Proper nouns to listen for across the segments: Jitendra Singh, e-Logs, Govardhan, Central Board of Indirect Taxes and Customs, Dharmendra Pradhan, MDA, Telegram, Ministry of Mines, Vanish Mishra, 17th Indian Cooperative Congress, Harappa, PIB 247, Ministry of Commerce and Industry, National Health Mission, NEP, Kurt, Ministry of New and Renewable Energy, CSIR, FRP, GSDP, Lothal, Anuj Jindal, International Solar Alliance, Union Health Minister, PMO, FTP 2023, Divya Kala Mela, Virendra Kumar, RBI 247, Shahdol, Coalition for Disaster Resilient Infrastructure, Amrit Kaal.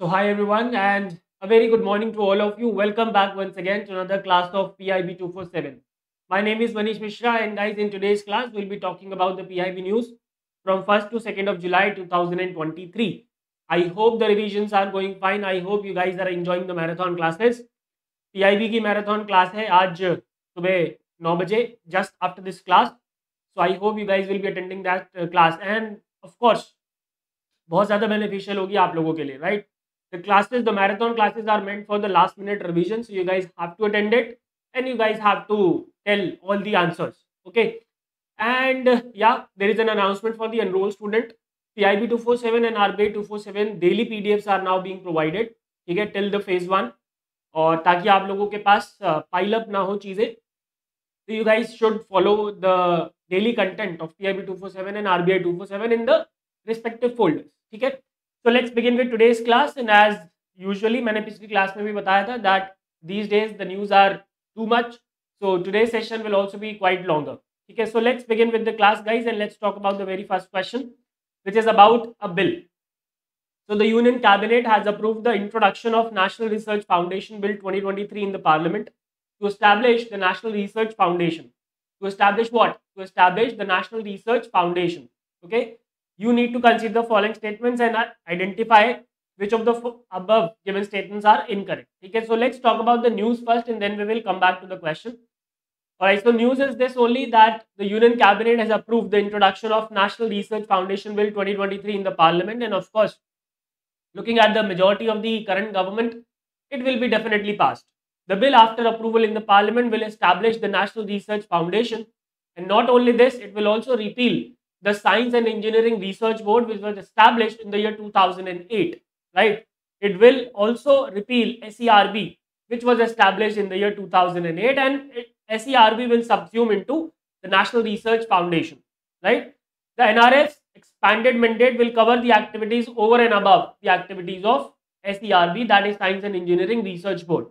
So hi everyone, and a very good morning to all of you. Welcome back once again to another class of PIB 247. My name is Vanish Mishra, and guys, in today's class we'll be talking about the PIB news from 1st to 2nd of July 2023. I hope the revisions are going fine. I hope you guys are enjoying the marathon classes. PIB ki marathon class hai aaj subah 9 baje just after this class. So I hope you guys will be attending that class, and of course बहुत ज़्यादा beneficial होगी आप लोगों के लिए, right? The classes, the marathon classes are meant for the last minute revision, so you guys have to attend it and you guys have to tell all the answers, okay? And yeah, there is an announcement for the enrolled student. PIB 247 and RBI 247 daily PDFs are now being provided, okay, till the phase 1, और ताकि आप लोगों के पास pile up ना हो चीज़ें. So you guys should follow the daily content of PIB 247 and RBI 247 in the respective folders, okay? So let's begin with today's class, and as usually मैंने पिछली class में भी बताया था that these days the news are too much, so today's session will also be quite longer. Okay, so let's begin with the class, guys, and let's talk about the very first question, which is about a bill. So the Union Cabinet has approved the introduction of National Research Foundation Bill 2023 in the Parliament to establish the National Research Foundation. To establish what? To establish the National Research Foundation. Okay. You need to consider the following statements and identify which of the above given statements are incorrect. Okay, so let's talk about the news first, and then we will come back to the question. Alright, so news is this only, that the Union Cabinet has approved the introduction of National Research Foundation Bill 2023 in the Parliament, and of course, looking at the majority of the current government, it will be definitely passed. The bill, after approval in the Parliament, will establish the National Research Foundation, and not only this, it will also repeal the Science and Engineering Research Board, which was established in the year 2008, right? It will also repeal SERB, which was established in the year 2008, and SERB will subsume into the National Research Foundation, right? The NRF's expanded mandate will cover the activities over and above the activities of SERB, that is Science and Engineering Research Board.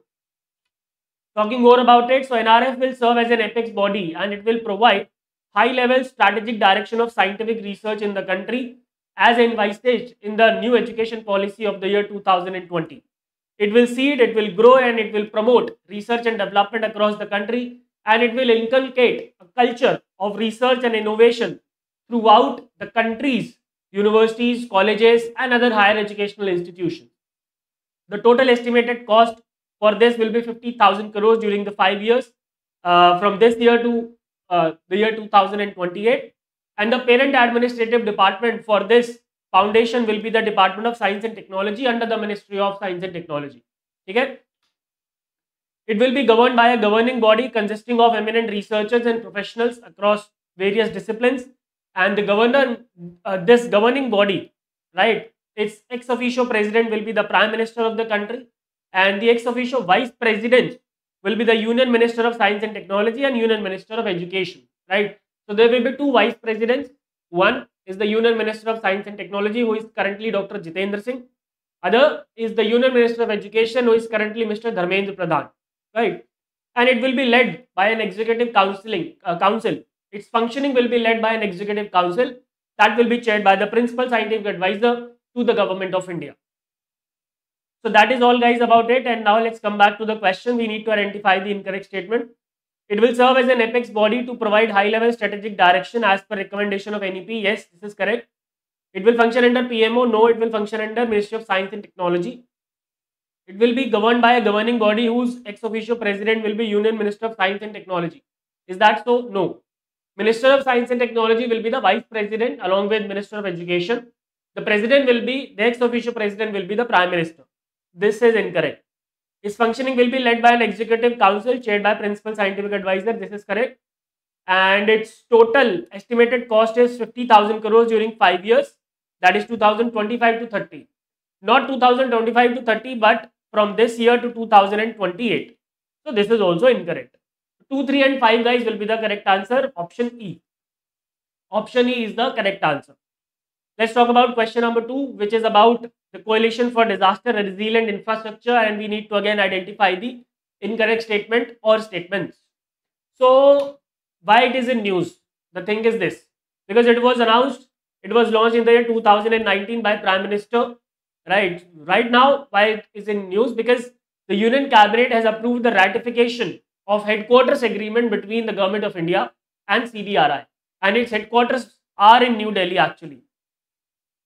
Talking more about it, so NRF will serve as an apex body, and it will provide high-level strategic direction of scientific research in the country as envisaged in the new education policy of the year 2020. It will seed, it will grow, and it will promote research and development across the country, and it will inculcate a culture of research and innovation throughout the country's universities, colleges, and other higher educational institutions. The total estimated cost for this will be 50,000 crores during the 5 years from this year to the year 2028, and the parent administrative department for this foundation will be the Department of Science and Technology under the Ministry of Science and Technology. Okay? It will be governed by a governing body consisting of eminent researchers and professionals across various disciplines, and the this governing body, right, its ex officio president will be the Prime Minister of the country, and the ex officio vice president will be the Union Minister of Science and Technology and Union Minister of Education, right? So there will be two vice presidents. One is the Union Minister of Science and Technology, who is currently Dr. Jitendra Singh. Other is the Union Minister of Education, who is currently Mr. Dharmendra Pradhan, right? And it will be led by an executive council. Its functioning will be led by an executive council that will be chaired by the principal scientific advisor to the Government of India. So that is all, guys, about it, and now let's come back to the question. We need to identify the incorrect statement. It will serve as an apex body to provide high-level strategic direction as per recommendation of NEP. Yes, this is correct. It will function under PMO. No, it will function under Ministry of Science and Technology. It will be governed by a governing body whose ex officio president will be Union Minister of Science and Technology. Is that so? No. Minister of Science and Technology will be the vice president along with Minister of Education. The president will be, the ex officio president will be the Prime Minister. This is incorrect. Its functioning will be led by an executive council chaired by principal scientific advisor. This is correct. And its total estimated cost is 50,000 crores during 5 years. That is 2025 to 30. Not 2025 to 30, but from this year to 2028. So this is also incorrect. 2, 3 and 5, guys, will be the correct answer. Option E. Option E is the correct answer. Let's talk about question number 2, which is about the Coalition for Disaster Resilient Infrastructure, and we need to again identify the incorrect statement or statements. So why it is in news? The thing is this, because it was announced, it was launched in the year 2019 by Prime Minister right? Right now, why it is in news? Because the Union Cabinet has approved the ratification of headquarters agreement between the Government of India and CDRI, and its headquarters are in New Delhi actually.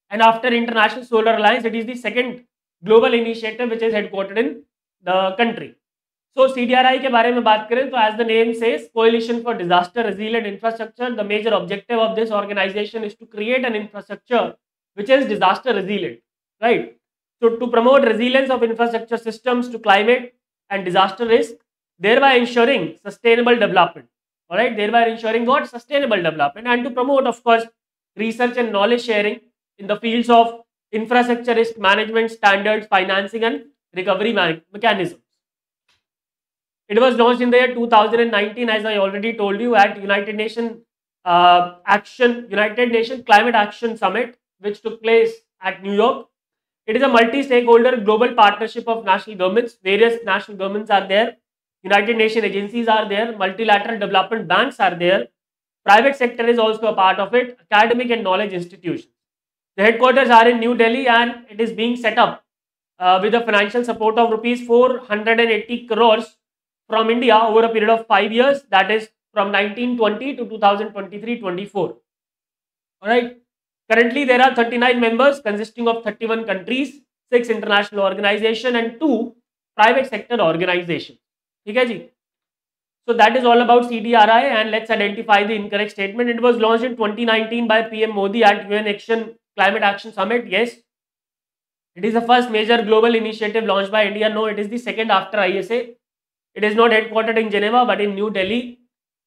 And after International Solar Alliance, it is the second global initiative which is headquartered in the country. So, CDRI ke baare mein baat kare, so as the name says, Coalition for Disaster Resilient Infrastructure, the major objective of this organization is to create an infrastructure which is disaster resilient, right? So, to promote resilience of infrastructure systems to climate and disaster risk, thereby ensuring sustainable development, all right? Thereby ensuring what? Sustainable development, and to promote, of course, research and knowledge sharing in the fields of infrastructure risk management, standards, financing and recovery mechanisms. It was launched in the year 2019, as I already told you, at United Nations Climate Action Summit, which took place at New York. It is a multi-stakeholder global partnership of national governments. Various national governments are there. United Nations agencies are there. Multilateral development banks are there. Private sector is also a part of it. Academic and knowledge institutions. The headquarters are in New Delhi, and it is being set up with a financial support of rupees 480 crores from India over a period of 5 years, that is from 1920 to 2023-24. All right. Currently, there are 39 members consisting of 31 countries, 6 international organizations and 2 private sector organizations. Okay, ji? So that is all about CDRI, and let's identify the incorrect statement. It was launched in 2019 by PM Modi at UN Climate Action Summit. Yes. It is the first major global initiative launched by India. No, it is the second after ISA. It is not headquartered in Geneva but in New Delhi.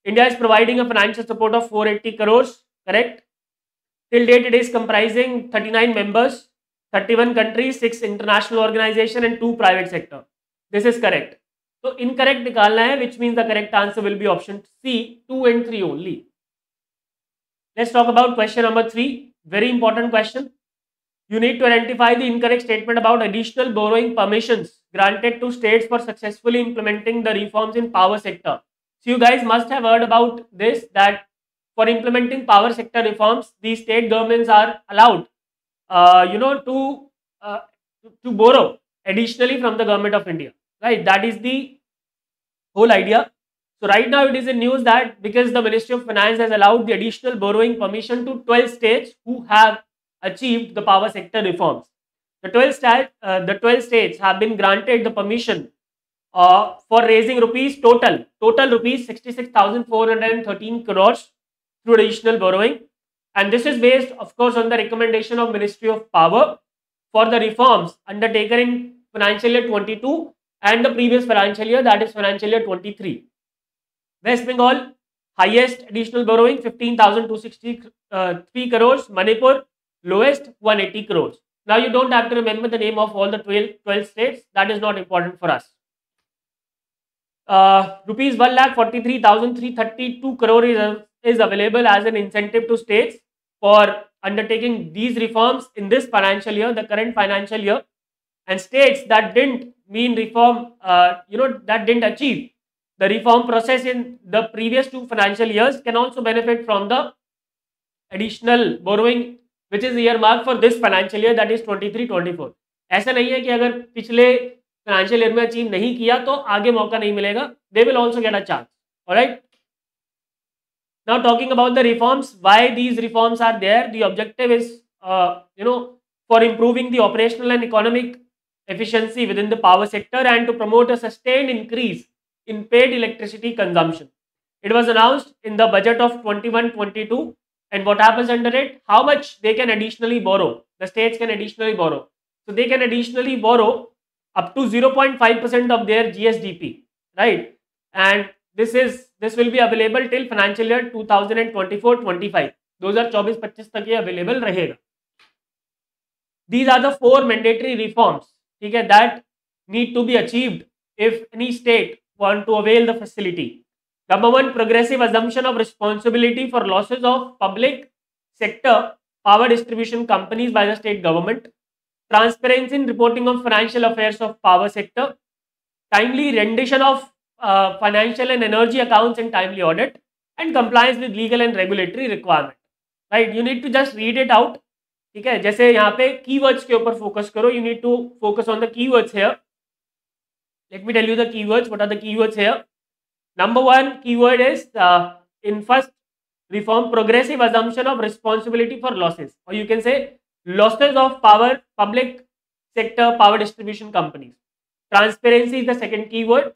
India is providing a financial support of 480 crores, correct? Till date, it is comprising 39 members, 31 countries, 6 international organizations and 2 private sector. This is correct. So, incorrect nikalna hai, which means the correct answer will be option C, 2 and 3 only. Let's talk about question number 3. Very important question. You need to identify the incorrect statement about additional borrowing permissions granted to states for successfully implementing the reforms in power sector. So, you guys must have heard about this, that for implementing power sector reforms, the state governments are allowed, to borrow additionally from the Government of India, right? That is the whole idea. So, right now it is in news that because the Ministry of Finance has allowed the additional borrowing permission to 12 states who have achieved the power sector reforms. The 12 states have been granted the permission for raising rupees total rupees 66,413 crores through additional borrowing, and this is based, of course, on the recommendation of Ministry of Power for the reforms undertaken in financial year 22 and the previous financial year, that is financial year 23. West Bengal, highest additional borrowing 15,263 crores. Manipur, lowest 180 crores. Now, you don't have to remember the name of all the 12 states. That is not important for us. Rupees 1,43,332 crore is available as an incentive to states for undertaking these reforms in this financial year, the current financial year. And states that didn't achieve the reform process in the previous 2 financial years can also benefit from the additional borrowing which is earmarked for this financial year, that is 23-24. ऐसा नहीं है कि अगर पिछले financial year में achieve नहीं किया तो आगे मौका नहीं मिलेगा. They will also get a chance. Alright. Now talking about the reforms, why these reforms are there? The objective is, for improving the operational and economic efficiency within the power sector and to promote a sustained increase in paid electricity consumption. It was announced in the budget of 21-22. And what happens under it? How much they can additionally borrow? The states can additionally borrow. So they can additionally borrow up to 0.5% of their GSDP, right? And this will be available till financial year 2024-25. 2024-25 तक ये available रहेगा. These are the 4 mandatory reforms, okay, that need to be achieved if any state want to avail the facility. Number 1, progressive assumption of responsibility for losses of public sector power distribution companies by the state government. Transparency in reporting of financial affairs of power sector. Timely rendition of financial and energy accounts and timely audit. And compliance with legal and regulatory requirement. Right? You need to just read it out ठीक है, जैसे यहाँ पे keywords के ऊपर focus करो, you need to focus on the keywords here. Let me tell you the keywords, what are the keywords here. Number one keyword is in first reform progressive assumption of responsibility for losses, or you can say losses of power public sector power distribution companies. Transparency is the second keyword.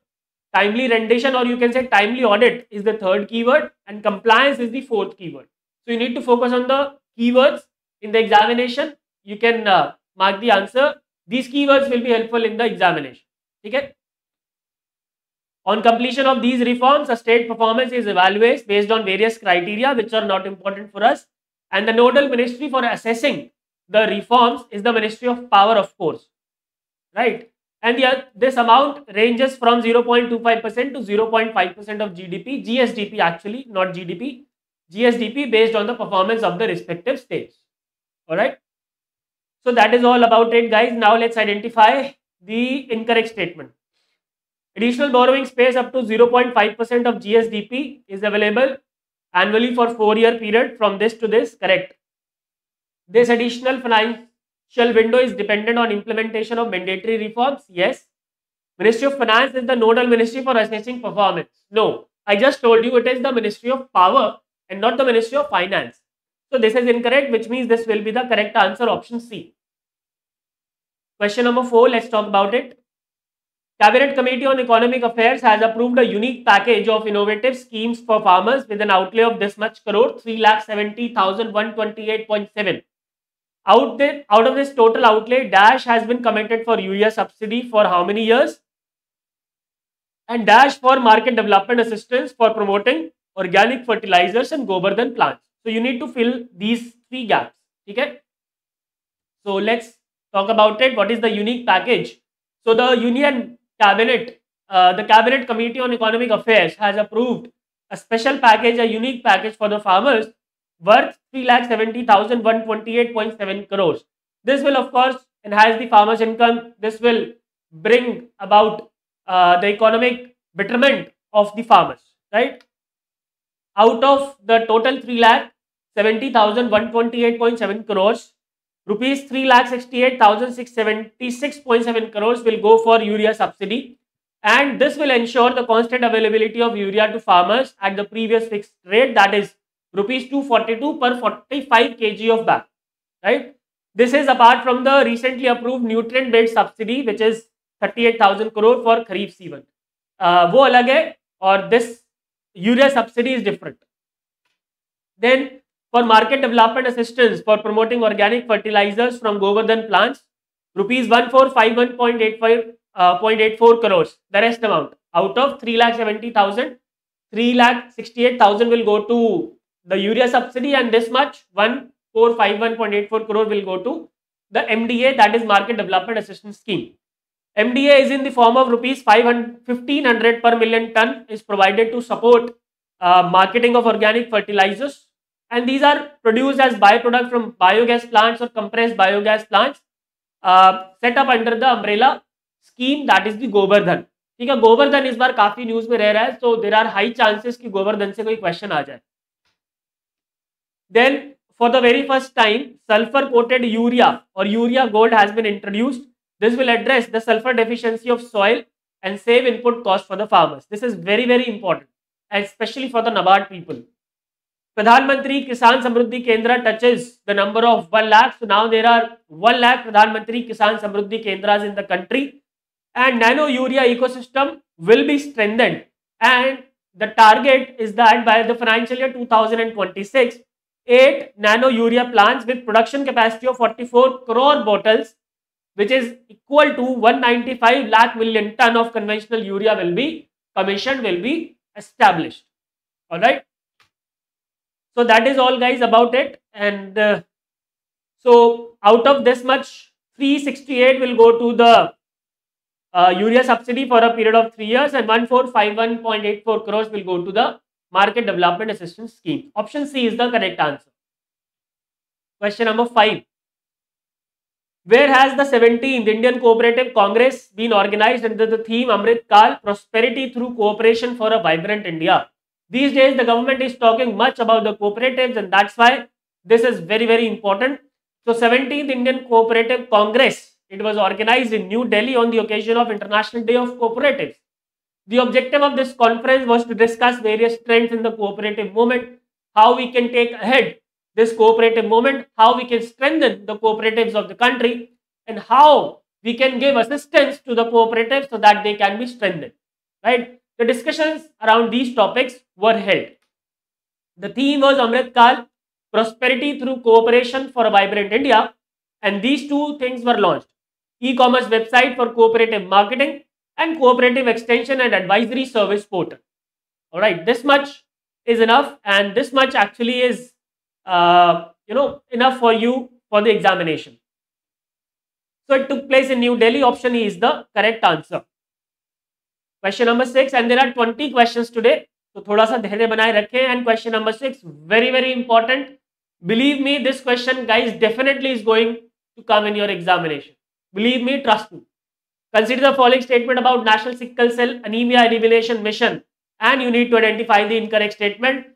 Timely rendition, or you can say timely audit, is the third keyword, and compliance is the fourth keyword. So you need to focus on the keywords in the examination. You can mark the answer. These keywords will be helpful in the examination. Okay. On completion of these reforms, a state performance is evaluated based on various criteria which are not important for us, and the nodal ministry for assessing the reforms is the Ministry of Power, of course, right? And this amount ranges from 0.25% to 0.5% of GDP, GSDP actually, not GDP, GSDP, based on the performance of the respective states. All right. So that is all about it, guys. Now let's identify the incorrect statement. Additional borrowing space up to 0.5% of GSDP is available annually for 4-year period from this to this. Correct. This additional financial window is dependent on implementation of mandatory reforms. Yes. Ministry of Finance is the nodal ministry for assessing performance. No, I just told you it is the Ministry of Power and not the Ministry of Finance. So this is incorrect, which means this will be the correct answer, option C. Question number 4. Let's talk about it. Cabinet Committee on Economic Affairs has approved a unique package of innovative schemes for farmers with an outlay of this much crore, 3,70,128.7. Out of this total outlay, dash has been committed for urea subsidy for how many years? And dash for market development assistance for promoting organic fertilizers and Govardhan plants. So you need to fill these three gaps. Okay? So let's talk about it. What is the unique package? So the Union Cabinet, the Cabinet Committee on Economic Affairs has approved a special package, a unique package for the farmers worth 3,70,128.7 crores. This will, of course, enhance the farmers' income. This will bring about the economic betterment of the farmers, right? Out of the total 3,70,128.7 crores, rupees 3,68,676.7 crores will go for urea subsidy, and this will ensure the constant availability of urea to farmers at the previous fixed rate, that is rupees 242 per 45 kg of bag, right? This is apart from the recently approved nutrient based subsidy, which is 38,000 crore for kharif season. Wo alag hai, or this urea subsidy is different. Then for market development assistance for promoting organic fertilizers from Govardhan plants, rupees 1451.84 crores. The rest amount out of 3,70,000, 3,68,000 will go to the urea subsidy, and this much 1451.84 crore will go to the MDA, that is market development assistance scheme. MDA is in the form of rupees 1,500 per million ton is provided to support marketing of organic fertilizers. And these are produced as byproduct from biogas plants or compressed biogas plants set up under the umbrella scheme, that is the Govardhan. ठीक है, Govardhan इस बार काफी news में रह रहा है, so there are high chances कि Govardhan से कोई question आ जाए. Then for the very first time, sulfur coated urea or urea gold has been introduced. This will address the sulfur deficiency of soil and save input cost for the farmers. This is very, very important, especially for the NABARD people. Pradhan Mantri Kisan Samruddhi Kendra touches the number of 1 lakh. So now there are 1 lakh Pradhan Mantri Kisan Samruddhi Kendras in the country. And nano urea ecosystem will be strengthened. And the target is that by the financial year 2026, 8 nano urea plants with production capacity of 44 crore bottles, which is equal to 195 lakh million ton of conventional urea will be commissioned, will be established. All right. So that is all, guys, about it. And so out of this much, 368 will go to the urea subsidy for a period of 3 years, and 1451.84 crores will go to the market development assistance scheme. Option C is the correct answer. Question number 5. Where has the 17th Indian Cooperative Congress been organized under the theme Amrit Kaal, Prosperity Through Cooperation for a Vibrant India? These days, the government is talking much about the cooperatives, and that's why this is very, very important. So 17th Indian Cooperative Congress, it was organized in New Delhi on the occasion of International Day of Cooperatives. The objective of this conference was to discuss various trends in the cooperative movement, how we can take ahead this cooperative movement, how we can strengthen the cooperatives of the country, and how we can give assistance to the cooperatives so that they can be strengthened, right? The discussions around these topics were held. The theme was Amrit Kaal, Prosperity through Cooperation for a Vibrant India, and these two things were launched: e-commerce website for cooperative marketing and cooperative extension and advisory service portal. All right, this much is enough, and this much actually is enough for you for the examination. So it took place in New Delhi. Option E is the correct answer. Question number 6, and there are 20 questions today. So thoda sa dhairya banaye rakhe. And question number 6, very very important. Believe me, this question, guys, definitely is going to come in your examination. Believe me, trust me. Consider the following statement about National Sickle Cell Anemia Elimination Mission, and you need to identify the incorrect statement.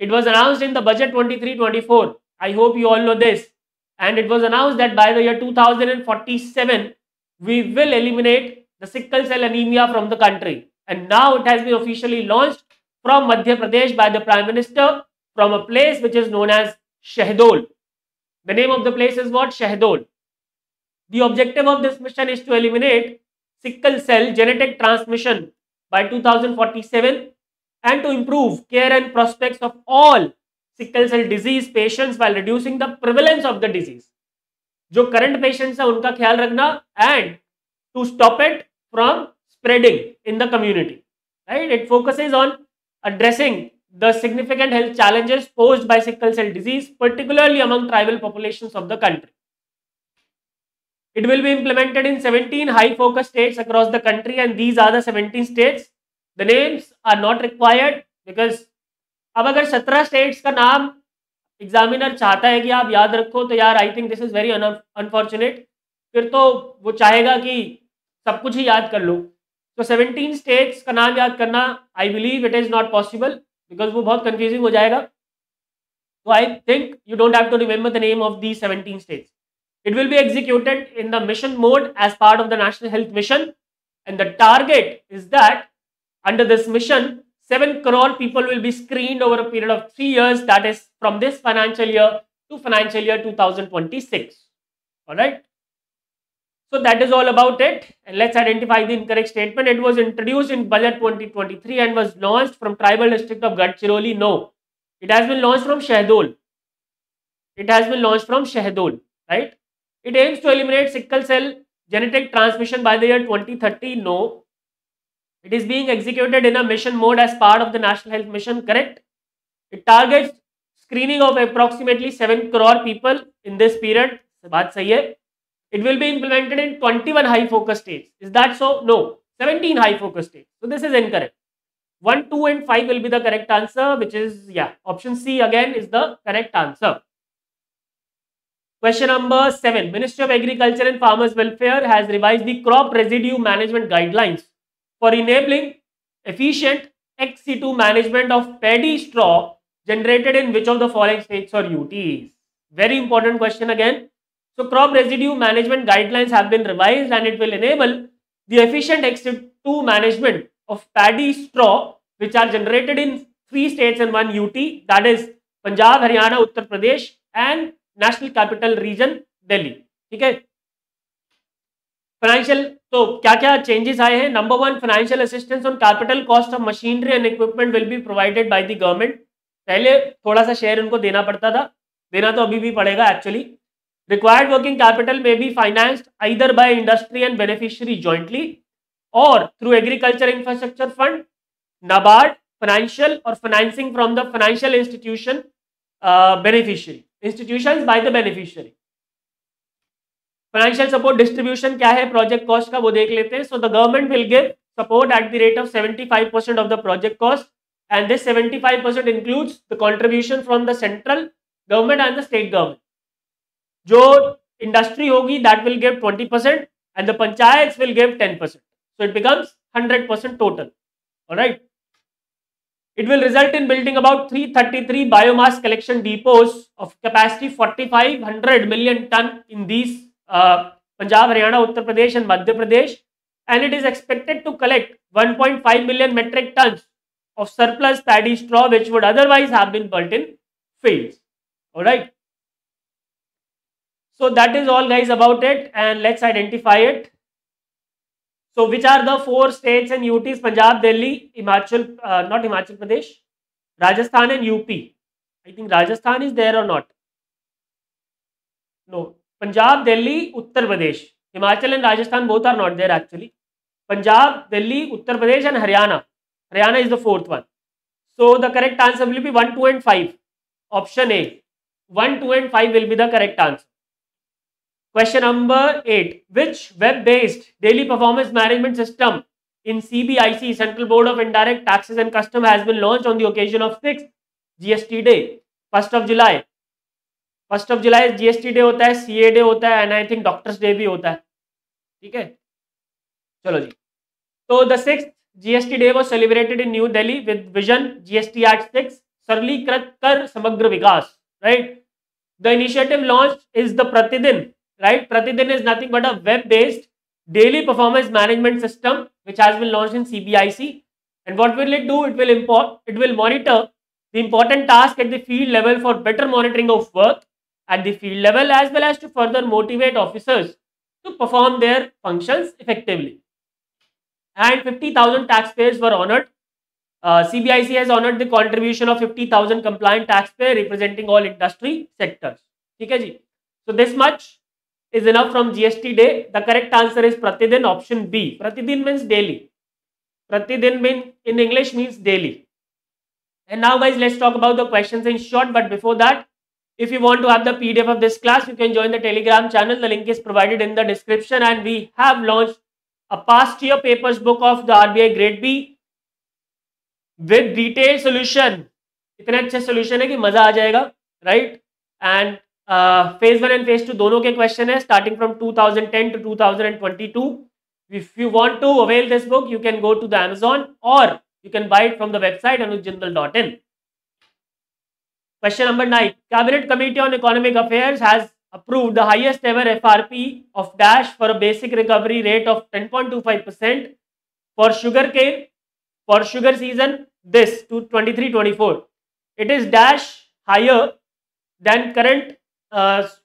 It was announced in the budget 23-24. I hope you all know this. And it was announced that by the year 2047, we will eliminate the sickle cell anemia from the country. And now it has been officially launched from Madhya Pradesh by the Prime Minister from a place which is known as Shahdol. The name of the place is what? Shahdol. The objective of this mission is to eliminate sickle cell genetic transmission by 2047 and to improve care and prospects of all sickle cell disease patients while reducing the prevalence of the disease. जो current patients हैं उनका ख्याल रखना and to stop it from spreading in the community. Right? It focuses on addressing the significant health challenges posed by sickle cell disease, particularly among tribal populations of the country. It will be implemented in 17 high focus states across the country, and these are the 17 states. The names are not required because अब अगर 17 states का नाम examiner चाहता है कि आप याद रखो तो यार I think this is very unfortunate, फिर तो वो चाहेगा कि सब कुछ ही याद कर लो. तो 17 स्टेट्स का नाम याद करना I believe it is not possible because वो बहुत कंफ्यूजिंग हो जाएगा. तो I think you don't have to remember the name of the 17 states. It will be executed in the mission mode as part of the national health mission, and the target is that under this mission 7 crore people will be screened over a period of 3 years, that is from this financial year to financial year 2026. Alright. So that is all about it. And let's identify the incorrect statement. It was introduced in budget 2023 and was launched from tribal district of Gadchiroli. No. It has been launched from Shahdol. It has been launched from Shahdol. Right. It aims to eliminate sickle cell genetic transmission by the year 2030. No. It is being executed in a mission mode as part of the National Health Mission, correct? It targets screening of approximately 7 crore people in this period. Baat sahi hai. It will be implemented in 21 high focus states. Is that so? No. 17 high focus states. So this is incorrect. 1, 2 and 5 will be the correct answer, which is, yeah, option C again is the correct answer. Question number 7. Ministry of Agriculture and Farmers Welfare has revised the crop residue management guidelines for enabling efficient ex situ management of paddy straw generated in which of the following states or UTs? Very important question again. So, crop residue management guidelines have been revised and it will enable the efficient ex situ management of paddy straw which are generated in 3 states and 1 UT, that is Punjab, Haryana, Uttar Pradesh and National Capital Region, Delhi. Okay. Financial तो क्या क्या changes आए हैं. Number 1, financial assistance on capital cost of machinery and equipment will be provided by the government. पहले थोड़ा सा share उनको देना पड़ता था, देना तो अभी भी पड़ेगा एक्चुअली. रिक्वायर्ड वर्किंग कैपिटल में be financed either by industry and beneficiary jointly और through agriculture infrastructure fund, NABARD financial और financing from the financial institution beneficiary institution by the beneficiary. Financial support distribution क्या है प्रोजेक्ट कॉस्ट का वो देख लेते हैं. So the government will give support at the rate of 75% of the project cost and this 75% includes the contribution from the central government and the state government. जो industry होगी that will give 20% and the panchayat will give 10%. So it becomes 100% total. Alright. It will result in building about 333 biomass collection depots of capacity 4,500 million ton in these Punjab, Haryana, Uttar Pradesh and Madhya Pradesh, and it is expected to collect 1.5 million metric tons of surplus paddy straw which would otherwise have been burnt in fields. All right. So that is all, guys, about it, and let's identify it. So which are the four states and UTs? Punjab, Delhi, Himachal, not Himachal Pradesh, Rajasthan and UP. I think Rajasthan is there or not? No. Punjab, Delhi, Uttar Pradesh. Himachal and Rajasthan both are not there actually. Punjab, Delhi, Uttar Pradesh and Haryana. Haryana is the fourth one. So the correct answer will be 1, 2 and 5. Option A. 1, 2 and 5 will be the correct answer. Question number 8. Which web-based daily performance management system in CBIC, Central Board of Indirect Taxes and Customs, has been launched on the occasion of 6th GST Day, 1st of July. 1st of July is GST Day, hota hai, CA Day hota hai, and I think Doctors Day bhi hota hai. Okay? Chalo ji. So the 6th GST Day was celebrated in New Delhi with Vision GST Act 6, Sarli Krat Kar Samagra Vikas. Right? The initiative launched is the Pratidin. Right? Pratidin is nothing but a web-based daily performance management system which has been launched in CBIC. And what will it do? It will monitor the important tasks at the field level for better monitoring of work at the field level, as well as to further motivate officers to perform their functions effectively. And 50,000 taxpayers were honored. CBIC has honored the contribution of 50,000 compliant taxpayers representing all industry sectors. Okay, ji? So this much is enough from GST Day. The correct answer is Pratidin, option B. Pratidin means daily. Pratidin in English means daily. And now, guys, let's talk about the questions in short. But before that, if you want to have the PDF of this class, you can join the Telegram channel. The link is provided in the description. And we have launched a past year papers book of the RBI grade B with detailed solution. Itna achha solution hai ki maza aa jayega, right? And phase 1 and phase 2 dono ke question hai, starting from 2010 to 2022. If you want to avail this book, you can go to the Amazon or you can buy it from the website anujjindal.in. Question number 9. Cabinet Committee on Economic Affairs has approved the highest ever FRP of DASH for a basic recovery rate of 10.25% for sugar cane for sugar season this to 23-24. It is DASH higher than current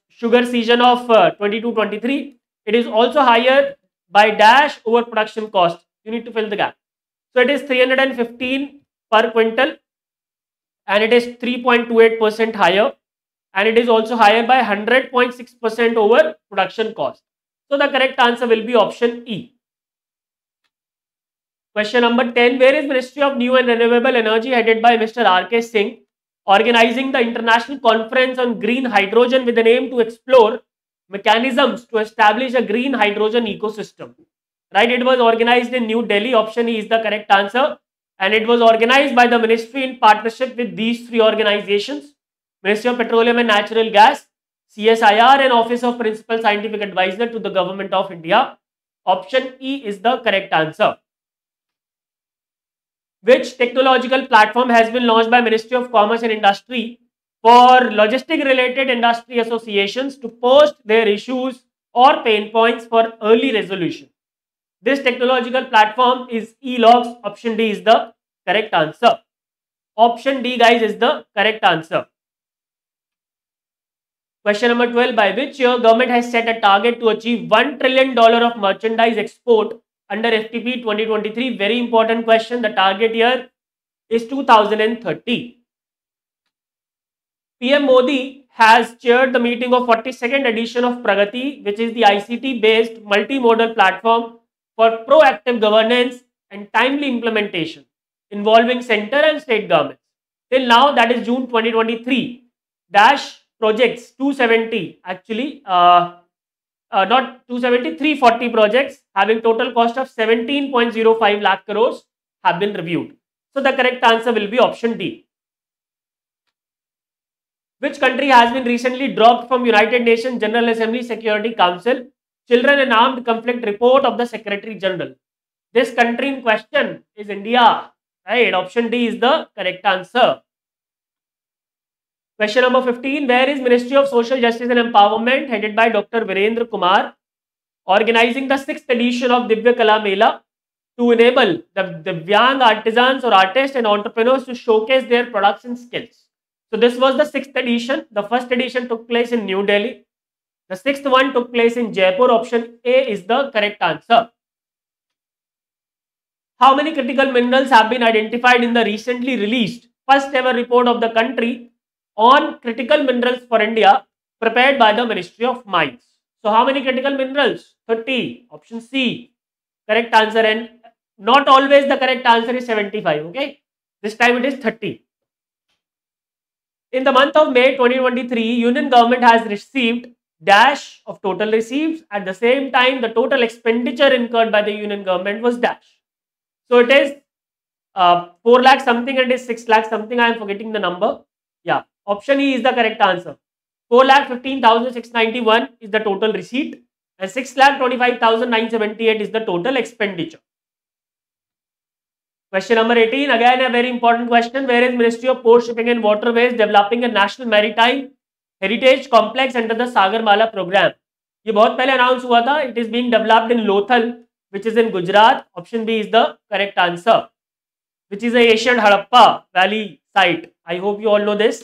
sugar season of 22-23. It is also higher by DASH over production cost. You need to fill the gap. So it is 315 per quintal and it is 3.28% higher, and it is also higher by 100.6% over production cost. So the correct answer will be option E. Question number 10. Where is Ministry of New and Renewable Energy headed by Mr. R.K. Singh organizing the International Conference on Green Hydrogen with an aim to explore mechanisms to establish a green hydrogen ecosystem? Right, it was organized in New Delhi. Option E is the correct answer. And it was organized by the ministry in partnership with these three organizations: Ministry of Petroleum and Natural Gas, CSIR, and Office of Principal Scientific Advisor to the Government of India. Option E is the correct answer. Which technological platform has been launched by Ministry of Commerce and Industry for logistic-related industry associations to post their issues or pain points for early resolution? This technological platform is e-logs. Option D is the correct answer. Option D, guys, is the correct answer. Question number 12. By which year government has set a target to achieve $1 trillion of merchandise export under FTP 2023? Very important question. The target year is 2030. PM Modi has chaired the meeting of 42nd edition of Pragati, which is the ICT-based multimodal platform for proactive governance and timely implementation involving center and state governments. Till now, that is June 2023, dash projects 270, actually, not 270, 340 projects having total cost of 17.05 lakh crores have been reviewed. So the correct answer will be option D. Which country has been recently dropped from United Nations General Assembly Security Council Children and Armed Conflict report of the Secretary General? This country in question is India, Right, option D is the correct answer. Question number 15, where is Ministry of Social Justice and Empowerment headed by Dr. Virendra Kumar organizing the 6th edition of Divya Kala Mela to enable the Divyang artisans or artists and entrepreneurs to showcase their products and skills? So this was the 6th edition. The first edition took place in New Delhi. The 6th one took place in Jaipur. Option A is the correct answer. How many critical minerals have been identified in the recently released first ever report of the country on critical minerals for India prepared by the Ministry of Mines? So how many critical minerals? 30. Option C, correct answer. And not always the correct answer is 75. Okay, this time it is 30. In the month of May 2023, Union Government has received dash of total receipts. At the same time, the total expenditure incurred by the Union Government was dash. So it is 4 lakh something and it is 6 lakh something. I am forgetting the number. Yeah, option E is the correct answer. 4,15,691 is the total receipt and 6,25,978 is the total expenditure. Question number 18, again a very important question. Where is Ministry of Port Shipping and Waterways developing a national maritime heritage complex under the Sagarmala program? Ye bahut pehle announce hua tha. It is being developed in Lothal, which is in Gujarat. Option B is the correct answer, which is a ancient Harappa Valley site. I hope you all know this.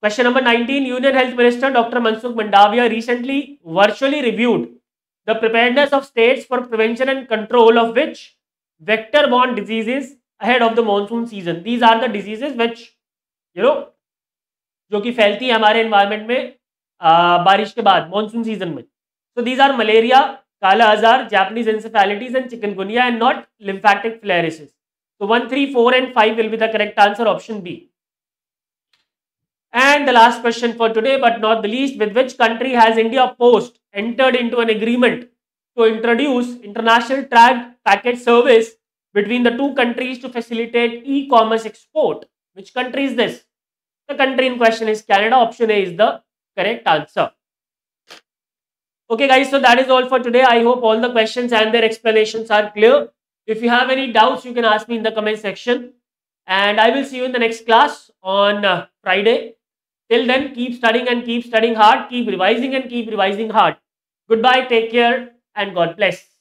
Question number 19, Union Health Minister Dr. Mansukh Mandavia recently virtually reviewed the preparedness of states for prevention and control of which vector-borne diseases ahead of the monsoon season. These are the diseases which, you know, जो कि फैलती है हमारे environment में बारिश के बाद monsoon season में. So these are malaria, Kala Azar, Japanese encephalitis and chikungunya, and not lymphatic filariasis. So 1, 3, 4 and 5 will be the correct answer, option B. And the last question for today but not the least, with which country has India Post entered into an agreement to introduce international tag package service between the two countries to facilitate e-commerce export? Which country is this? The country in question is Canada. Option A is the correct answer. Okay guys, so that is all for today. I hope all the questions and their explanations are clear. If you have any doubts, you can ask me in the comment section. And I will see you in the next class on Friday. Till then, keep studying and keep studying hard. Keep revising and keep revising hard. Goodbye, take care and God bless.